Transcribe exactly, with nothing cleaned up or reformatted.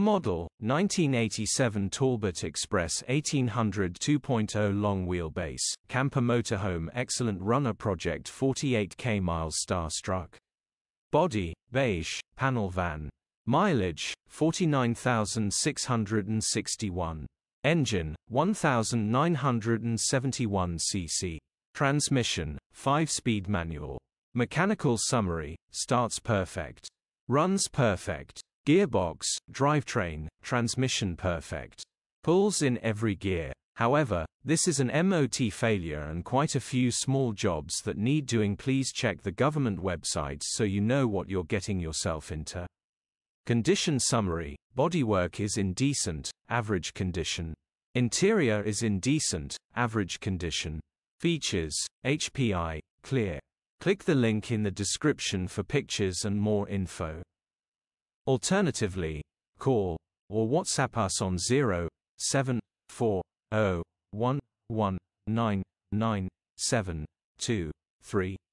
Model, nineteen eighty-seven Talbot Express eighteen hundred two point oh long wheelbase, camper motorhome excellent runner project forty-eight K miles star-struck. Body, beige, panel van. Mileage, forty-nine thousand six hundred sixty-one. Engine, one thousand nine hundred seventy-one c c. Transmission, five-speed manual. Mechanical summary, starts perfect. Runs perfect. Gearbox, drivetrain, transmission perfect. Pulls in every gear. However, this is an M O T failure and quite a few small jobs that need doing. Please check the government websites so you know what you're getting yourself into. Condition summary, bodywork is in decent, average condition. Interior is in decent, average condition. Features, H P I, clear. Click the link in the description for pictures and more info. Alternatively, call or WhatsApp us on zero seven four zero one one nine nine seven two three.